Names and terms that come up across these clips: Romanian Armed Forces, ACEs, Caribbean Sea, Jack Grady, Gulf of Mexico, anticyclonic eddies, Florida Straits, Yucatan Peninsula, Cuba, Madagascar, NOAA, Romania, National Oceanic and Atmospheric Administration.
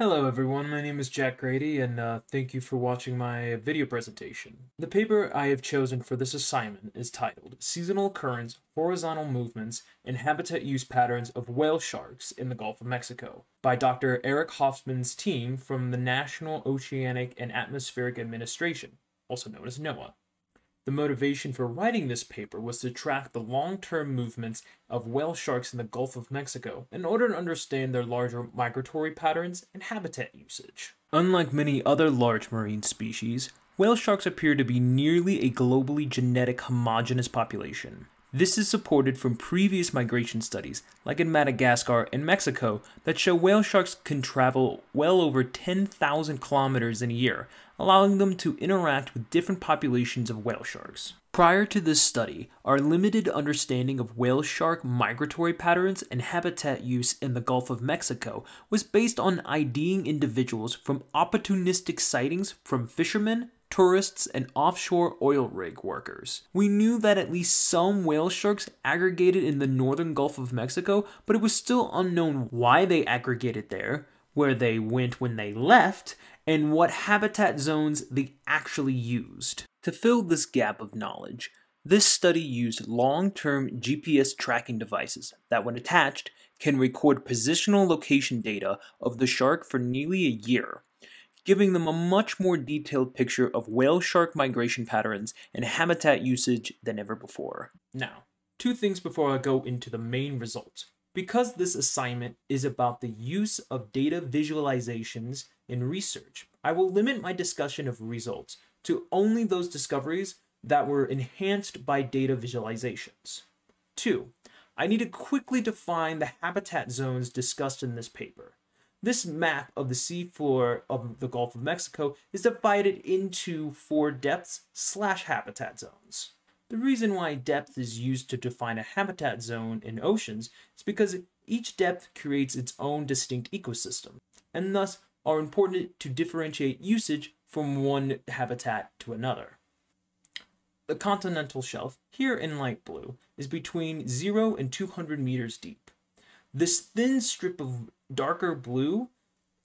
Hello everyone, my name is Jack Grady, and thank you for watching my video presentation. The paper I have chosen for this assignment is titled Seasonal Occurrence, Horizontal Movements, and Habitat Use Patterns of Whale Sharks in the Gulf of Mexico by Dr. Eric Hoffman's team from the National Oceanic and Atmospheric Administration, also known as NOAA. The motivation for writing this paper was to track the long-term movements of whale sharks in the Gulf of Mexico in order to understand their larger migratory patterns and habitat usage. Unlike many other large marine species, whale sharks appear to be nearly a globally genetic homogeneous population. This is supported from previous migration studies, like in Madagascar and Mexico, that show whale sharks can travel well over 10,000 kilometers in a year, allowing them to interact with different populations of whale sharks. Prior to this study, our limited understanding of whale shark migratory patterns and habitat use in the Gulf of Mexico was based on IDing individuals from opportunistic sightings from fishermen, tourists, and offshore oil rig workers. We knew that at least some whale sharks aggregated in the northern Gulf of Mexico, but it was still unknown why they aggregated there, where they went when they left, and what habitat zones they actually used. To fill this gap of knowledge, this study used long-term GPS tracking devices that, when attached, can record positional location data of the shark for nearly a year, giving them a much more detailed picture of whale shark migration patterns and habitat usage than ever before. Now, two things before I go into the main results. Because this assignment is about the use of data visualizations in research, I will limit my discussion of results to only those discoveries that were enhanced by data visualizations. Two, I need to quickly define the habitat zones discussed in this paper. This map of the seafloor of the Gulf of Mexico is divided into four depths/habitat zones. The reason why depth is used to define a habitat zone in oceans is because each depth creates its own distinct ecosystem, and thus are important to differentiate usage from one habitat to another. The continental shelf, here in light blue, is between 0 and 200 meters deep. This thin strip of darker blue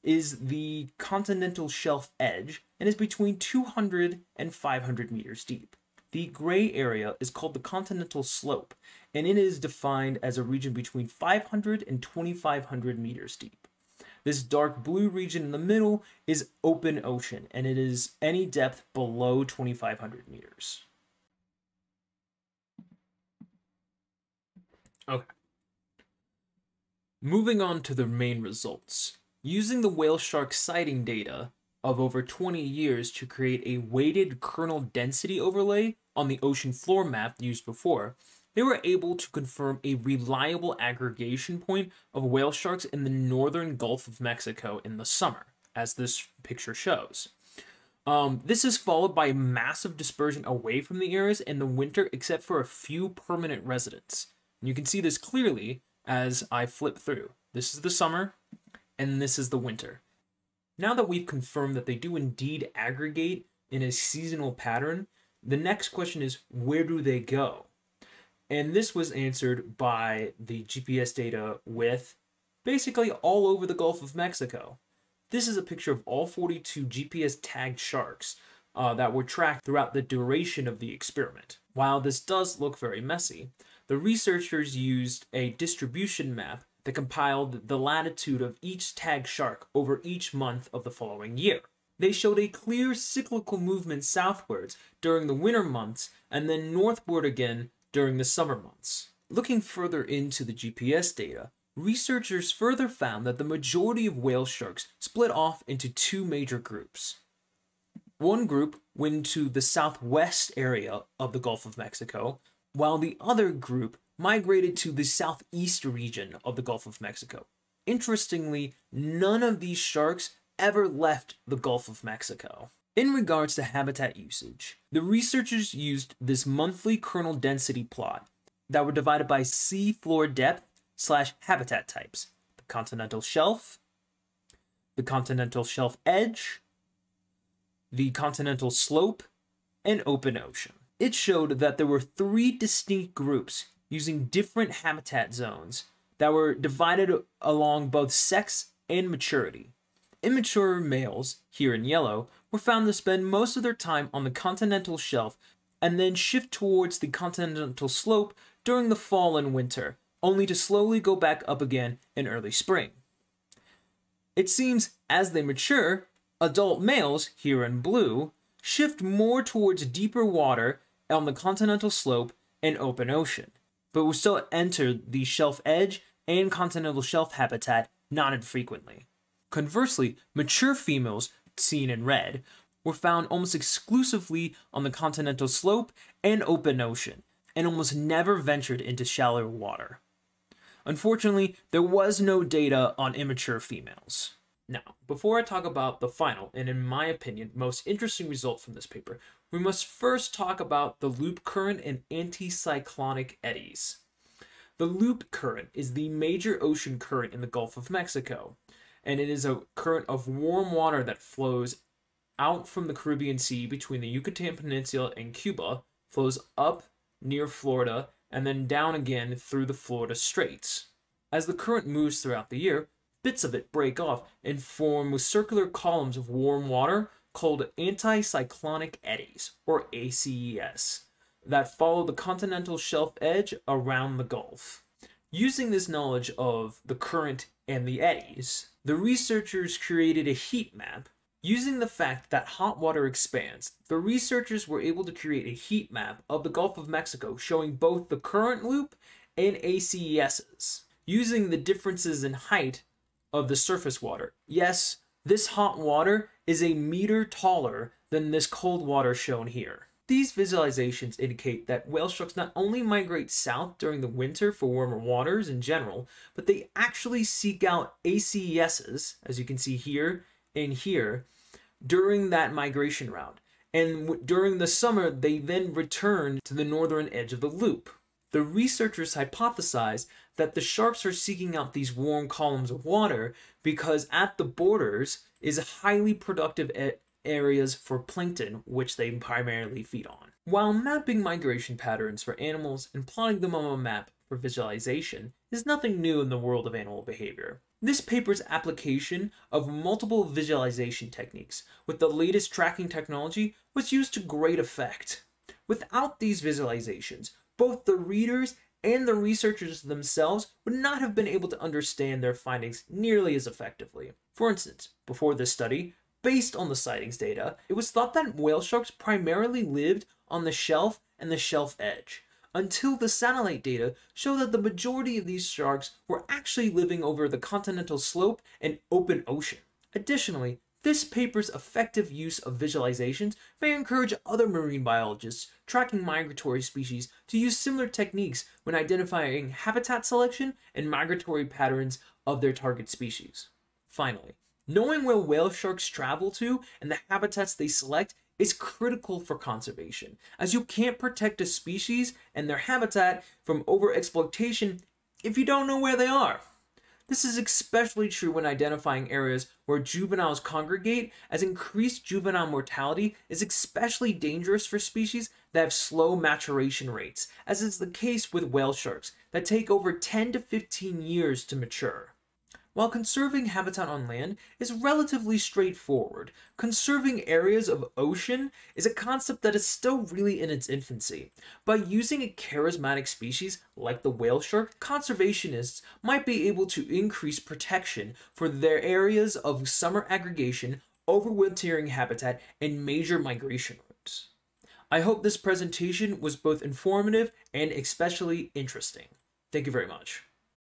is the continental shelf edge and is between 200 and 500 meters deep. The gray area is called the continental slope, and it is defined as a region between 500 and 2,500 meters deep. This dark blue region in the middle is open ocean, and it is any depth below 2,500 meters. Okay. Moving on to the main results. Using the whale shark sighting data of over 20 years to create a weighted kernel density overlay on the ocean floor map used before, they were able to confirm a reliable aggregation point of whale sharks in the northern Gulf of Mexico in the summer, as this picture shows. This is followed by massive dispersion away from the areas in the winter except for a few permanent residents. And you can see this clearly as I flip through. This is the summer, and this is the winter. Now that we've confirmed that they do indeed aggregate in a seasonal pattern, the next question is, where do they go? And this was answered by the GPS data with basically all over the Gulf of Mexico. This is a picture of all 42 GPS tagged sharks that were tracked throughout the duration of the experiment. While this does look very messy, the researchers used a distribution map that compiled the latitude of each tagged shark over each month of the following year. They showed a clear cyclical movement southwards during the winter months and then northward again during the summer months. Looking further into the GPS data, researchers further found that the majority of whale sharks split off into two major groups. One group went to the southwest area of the Gulf of Mexico, while the other group migrated to the southeast region of the Gulf of Mexico. Interestingly, none of these sharks ever left the Gulf of Mexico. In regards to habitat usage, the researchers used this monthly kernel density plot that were divided by seafloor depth/habitat types: the continental shelf edge, the continental slope, and open ocean. It showed that there were three distinct groups using different habitat zones that were divided along both sex and maturity. Immature males, here in yellow, were found to spend most of their time on the continental shelf and then shift towards the continental slope during the fall and winter, only to slowly go back up again in early spring. It seems as they mature, adult males, here in blue, shift more towards deeper water on the continental slope and open ocean, but will still enter the shelf edge and continental shelf habitat not infrequently. Conversely, mature females, seen in red, were found almost exclusively on the continental slope and open ocean, and almost never ventured into shallower water. Unfortunately, there was no data on immature females. Now, before I talk about the final, and in my opinion, most interesting result from this paper, we must first talk about the loop current and anticyclonic eddies. The loop current is the major ocean current in the Gulf of Mexico, and it is a current of warm water that flows out from the Caribbean Sea between the Yucatan Peninsula and Cuba, flows up near Florida, and then down again through the Florida Straits. As the current moves throughout the year, bits of it break off and form circular columns of warm water called anticyclonic eddies, or ACEs, that follow the continental shelf edge around the Gulf. Using this knowledge of the current and the eddies, the researchers created a heat map. Using the fact that hot water expands, the researchers were able to create a heat map of the Gulf of Mexico showing both the current loop and ACEs, using the differences in height of the surface water. Yes, this hot water is a meter taller than this cold water shown here. These visualizations indicate that whale sharks not only migrate south during the winter for warmer waters in general, but they actually seek out ACEs, as you can see here and here, during that migration route, and during the summer they then return to the northern edge of the loop. The researchers hypothesized that the sharks are seeking out these warm columns of water because at the borders is highly productive areas for plankton, which they primarily feed on. While mapping migration patterns for animals and plotting them on a map for visualization is nothing new in the world of animal behavior, this paper's application of multiple visualization techniques with the latest tracking technology was used to great effect. Without these visualizations, both the readers and the researchers themselves would not have been able to understand their findings nearly as effectively. For instance, before this study, based on the sightings data, it was thought that whale sharks primarily lived on the shelf and the shelf edge, until the satellite data show that the majority of these sharks were actually living over the continental slope and open ocean. Additionally, this paper's effective use of visualizations may encourage other marine biologists tracking migratory species to use similar techniques when identifying habitat selection and migratory patterns of their target species. Finally, knowing where whale sharks travel to and the habitats they select is critical for conservation, as you can't protect a species and their habitat from overexploitation if you don't know where they are. This is especially true when identifying areas where juveniles congregate, as increased juvenile mortality is especially dangerous for species that have slow maturation rates, as is the case with whale sharks that take over 10 to 15 years to mature. While conserving habitat on land is relatively straightforward, conserving areas of ocean is a concept that is still really in its infancy. By using a charismatic species like the whale shark, conservationists might be able to increase protection for their areas of summer aggregation, overwintering habitat, and major migration routes. I hope this presentation was both informative and especially interesting. Thank you very much.